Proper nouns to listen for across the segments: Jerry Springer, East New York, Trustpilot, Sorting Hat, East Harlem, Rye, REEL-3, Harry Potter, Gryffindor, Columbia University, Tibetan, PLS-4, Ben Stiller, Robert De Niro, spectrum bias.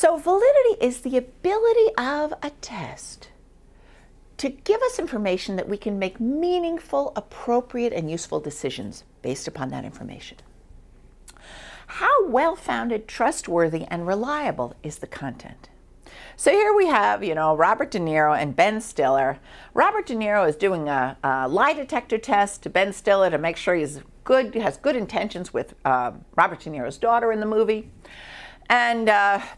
So validity is the ability of a test to give us information that we can make meaningful, appropriate, and useful decisions based upon that information. How well-founded, trustworthy, and reliable is the content? So here we have, you know, Robert De Niro and Ben Stiller. Robert De Niro is doing a lie detector test to Ben Stiller to make sure he's good, has good intentions with Robert De Niro's daughter in the movie. And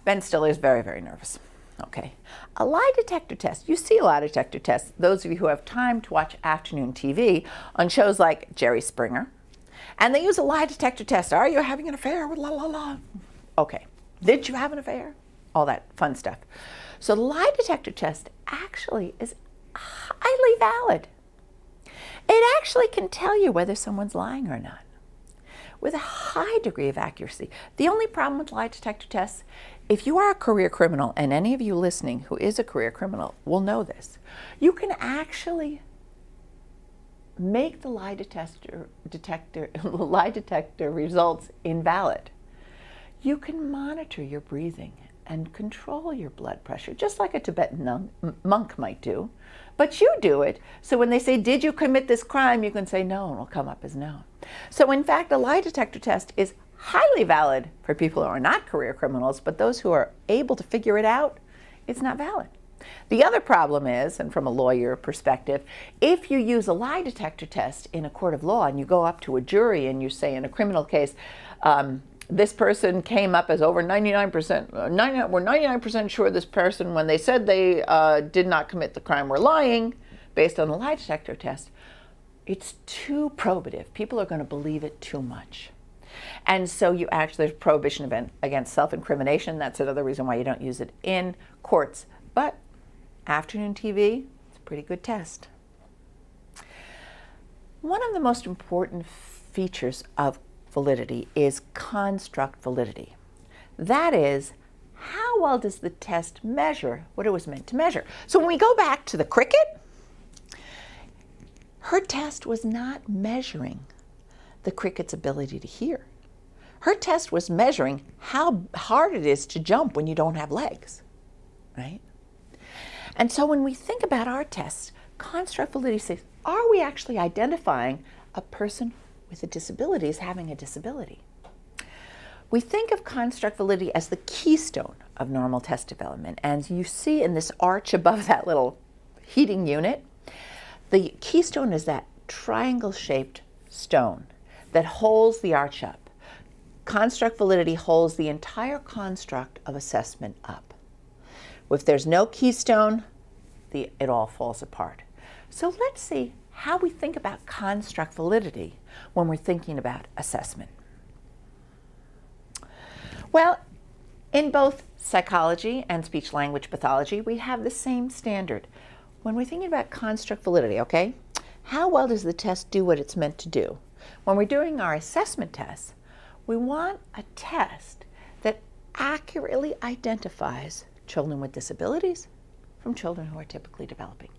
Ben Stiller is very, very nervous. Okay. A lie detector test. You see a lie detector tests. Those of you who have time to watch afternoon TV on shows like Jerry Springer. And they use a lie detector test. Are you having an affair with la la la? Okay. Did you have an affair? All that fun stuff. So the lie detector test actually is highly valid. It actually can tell you whether someone's lying or not with a high degree of accuracy. The only problem with lie detector tests, if you are a career criminal, and any of you listening who is a career criminal will know this, you can actually make the lie detector results invalid. You can monitor your breathing and control your blood pressure, just like a Tibetan monk might do, but you do it. So when they say, did you commit this crime? You can say no, and it'll come up as no. So in fact, a lie detector test is highly valid for people who are not career criminals, but those who are able to figure it out, it's not valid. The other problem is, and from a lawyer perspective, if you use a lie detector test in a court of law and you go up to a jury and you say in a criminal case, this person came up as over 99%, we're 99% sure this person, when they said they did not commit the crime, were lying based on a lie detector test, it's too probative. People are going to believe it too much. And so you actually, there's prohibition against self-incrimination. That's another reason why you don't use it in courts. But afternoon TV, it's a pretty good test. One of the most important features of validity is construct validity. That is, how well does the test measure what it was meant to measure? So when we go back to the cricket, her test was not measuring the cricket's ability to hear. Her test was measuring how hard it is to jump when you don't have legs, right? And so when we think about our tests, construct validity says, are we actually identifying a person with a disability as having a disability? We think of construct validity as the keystone of normal test development. And you see in this arch above that little heating unit, the keystone is that triangle-shaped stone that holds the arch up. Construct validity holds the entire construct of assessment up. If there's no keystone, it all falls apart. So let's see how we think about construct validity when we're thinking about assessment. Well, in both psychology and speech-language pathology, we have the same standard. When we're thinking about construct validity, okay, how well does the test do what it's meant to do? When we're doing our assessment tests, we want a test that accurately identifies children with disabilities from children who are typically developing.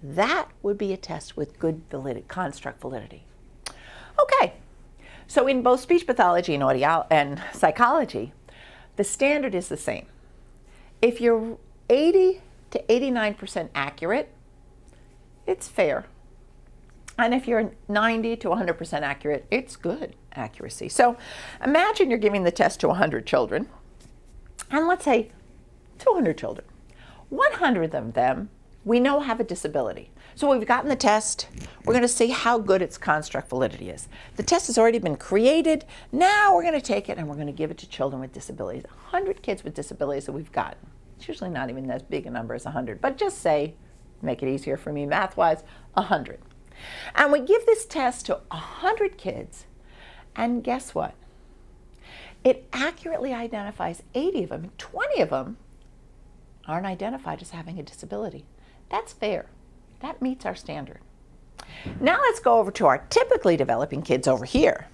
That would be a test with good validity, construct validity. Okay, so in both speech pathology and psychology, the standard is the same. If you're 80 to 89% accurate, it's fair. And if you're 90 to 100% accurate, it's good accuracy. So imagine you're giving the test to 100 children, and let's say 200 children. 100 of them we know have a disability. So we've gotten the test. We're going to see how good its construct validity is. The test has already been created. Now we're going to take it and we're going to give it to children with disabilities. 100 kids with disabilities that we've gotten. It's usually not even as big a number as 100, but just say, make it easier for me math-wise, 100. And we give this test to 100 kids, and guess what? It accurately identifies 80 of them, and 20 of them aren't identified as having a disability. That's fair. That meets our standard. Now let's go over to our typically developing kids over here.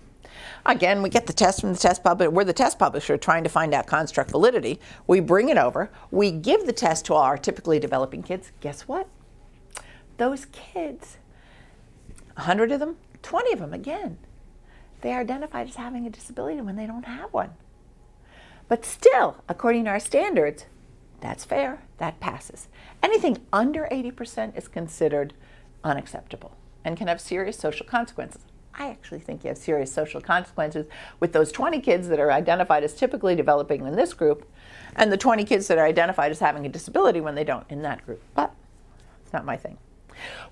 Again, we get the test from the test publisher. We're the test publisher trying to find out construct validity. We bring it over. We give the test to all our typically developing kids. Guess what? Those kids, 100 of them, 20 of them again, they are identified as having a disability when they don't have one. But still, according to our standards, that's fair, that passes. Anything under 80% is considered unacceptable and can have serious social consequences. I actually think you have serious social consequences with those 20 kids that are identified as typically developing in this group and the 20 kids that are identified as having a disability when they don't in that group. But it's not my thing.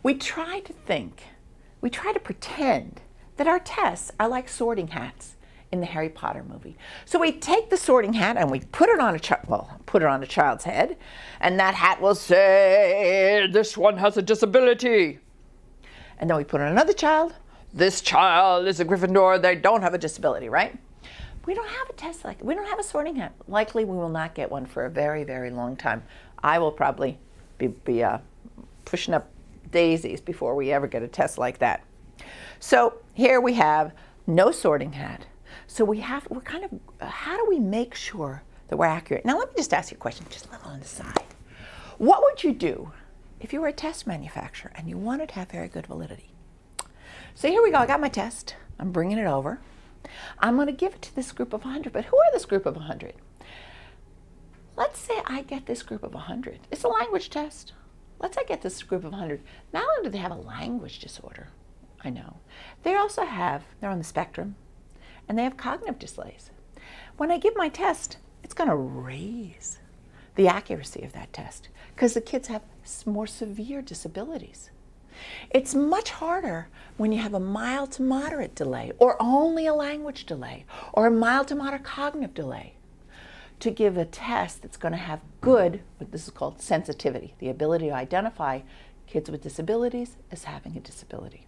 We try to pretend that our tests are like sorting hats in the Harry Potter movie. So we take the sorting hat and we put it on a child, well, put it on a child's head, and that hat will say, this one has a disability. And then we put on another child, this child is a Gryffindor, they don't have a disability, right? We don't have a test like, we don't have a sorting hat. Likely we will not get one for a very, very long time. I will probably be pushing up daisies before we ever get a test like that. So here we have no sorting hat. So we're kind of, how do we make sure that we're accurate? Now let me just ask you a question, just a little on the side. What would you do if you were a test manufacturer and you wanted to have very good validity? So here we go, I got my test, I'm bringing it over. I'm gonna give it to this group of 100, but who are this group of 100? Let's say I get this group of 100. It's a language test. Let's say I get this group of 100. Not only do they have a language disorder, I know, they also have, they're on the spectrum, and they have cognitive delays. When I give my test, it's going to raise the accuracy of that test because the kids have more severe disabilities. It's much harder when you have a mild to moderate delay or only a language delay or a mild to moderate cognitive delay to give a test that's going to have good, what this is called sensitivity, the ability to identify kids with disabilities as having a disability.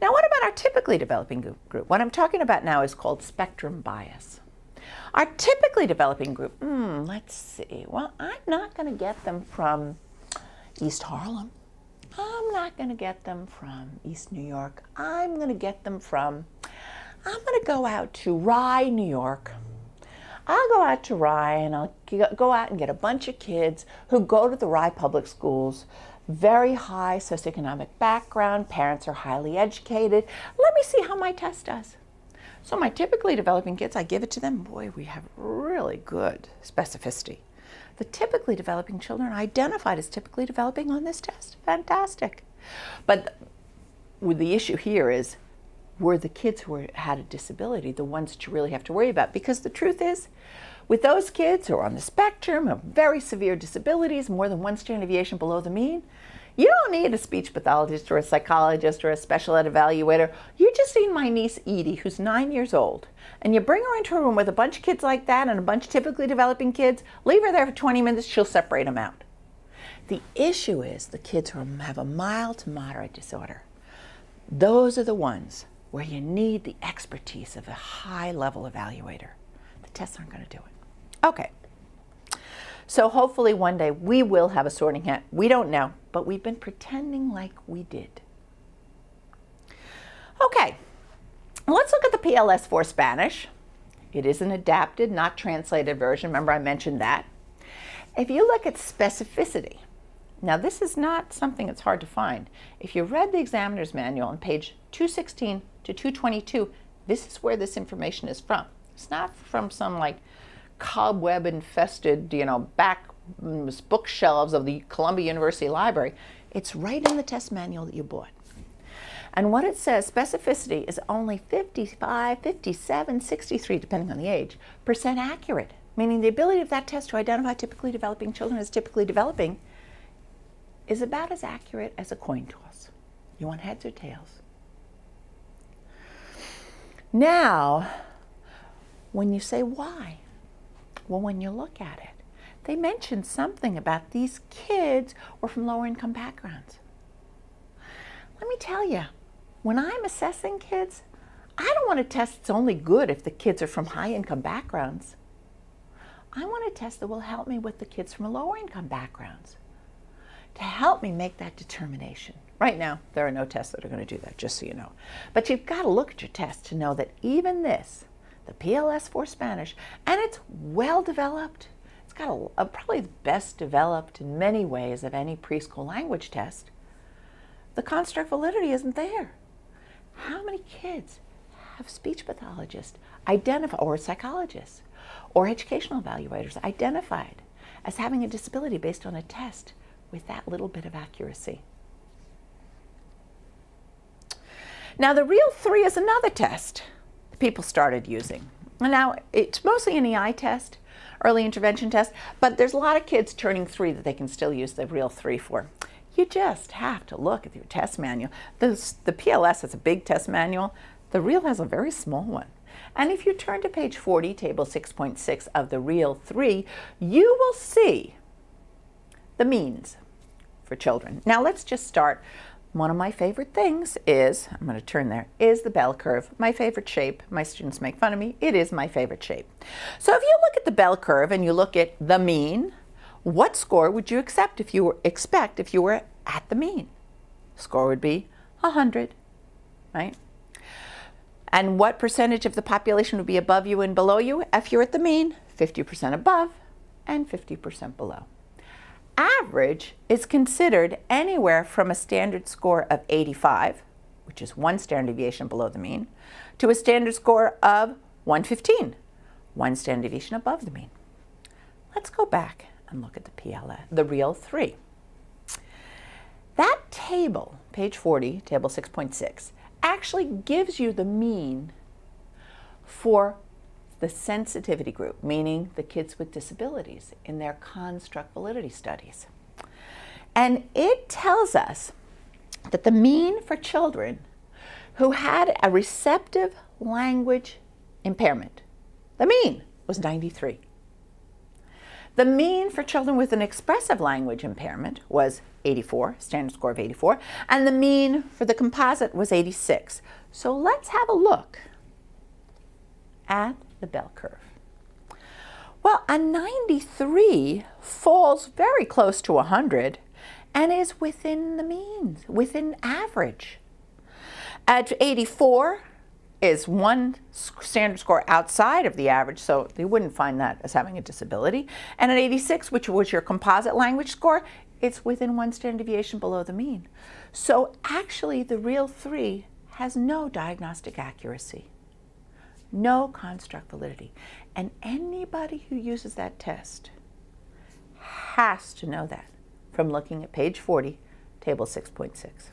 Now, what about our typically developing group? What I'm talking about now is called spectrum bias. Our typically developing group, let's see. Well, I'm not going to get them from East Harlem. I'm not going to get them from East New York. I'm going to get them from, I'm going to go out to Rye, New York. I'll go out to Rye and I'll go out and get a bunch of kids who go to the Rye public schools. Very high socioeconomic background, parents are highly educated. Let me see how my test does. So my typically developing kids, I give it to them. Boy, we have really good specificity. The typically developing children are identified as typically developing on this test. Fantastic. But the issue here is, were the kids who had a disability the ones that you really have to worry about? Because the truth is, with those kids who are on the spectrum of very severe disabilities, more than one standard deviation below the mean, you don't need a speech pathologist or a psychologist or a special ed evaluator. You just seen my niece Edie, who's 9 years old, and you bring her into a room with a bunch of kids like that and a bunch of typically developing kids, leave her there for 20 minutes, she'll separate them out. The issue is the kids who have a mild to moderate disorder. Those are the ones where you need the expertise of a high-level evaluator. The tests aren't going to do it. Okay, so hopefully one day we will have a sorting hat. We don't know, but we've been pretending like we did. Okay, let's look at the PLS-4 Spanish. It is an adapted, not translated version. Remember I mentioned that. If you look at specificity, now this is not something that's hard to find. If you read the examiner's manual on page 216 to 222, this is where this information is from. It's not from some like cobweb-infested, you know, back bookshelves of the Columbia University library. It's right in the test manual that you bought. And what it says, specificity is only 55, 57, 63, depending on the age, % accurate, meaning the ability of that test to identify typically developing children as typically developing is about as accurate as a coin toss. You want heads or tails? Now, when you say why, well, when you look at it, they mention something about these kids were from lower income backgrounds. Let me tell you, when I'm assessing kids, I don't want a test that's only good if the kids are from high income backgrounds. I want a test that will help me with the kids from lower income backgrounds to help me make that determination. Right now, there are no tests that are going to do that, just so you know. But you've got to look at your test to know that even this, the PLS-4 Spanish, and it's well developed. It's got a probably the best developed in many ways of any preschool language test. The construct validity isn't there. How many kids have speech pathologists identified, or psychologists, or educational evaluators identified as having a disability based on a test with that little bit of accuracy. Now, the REEL-3 is another test that people started using. Now, it's mostly an EI test, early intervention test, but there's a lot of kids turning 3 that they can still use the REEL-3 for. You just have to look at your test manual. The PLS has a big test manual. The REEL has a very small one. And if you turn to page 40, table 6.6 of the REEL-3, you will see the means for children. Now, let's just start. One of my favorite things is, I'm going to turn there, is the bell curve, my favorite shape. My students make fun of me. It is my favorite shape. So if you look at the bell curve and you look at the mean, what score would you accept if you were, expect if you were at the mean? Score would be 100, right? And what percentage of the population would be above you and below you if you're at the mean? 50% above and 50% below. Average is considered anywhere from a standard score of 85, which is 1 standard deviation below the mean, to a standard score of 115, 1 standard deviation above the mean. Let's go back and look at the PLS, the REEL-3. That table, page 40, table 6.6, actually gives you the mean for the sensitivity group, meaning the kids with disabilities in their construct validity studies. And it tells us that the mean for children who had a receptive language impairment, the mean was 93. The mean for children with an expressive language impairment was 84, standard score of 84, and the mean for the composite was 86. So let's have a look at the bell curve. Well, a 93 falls very close to 100 and is within the means, within average. At 84 is 1 standard score outside of the average, so you wouldn't find that as having a disability. And at 86, which was your composite language score, it's within 1 standard deviation below the mean. So actually, the REEL-3 has no diagnostic accuracy, no construct validity, and anybody who uses that test has to know that from looking at page 40, table 6.6.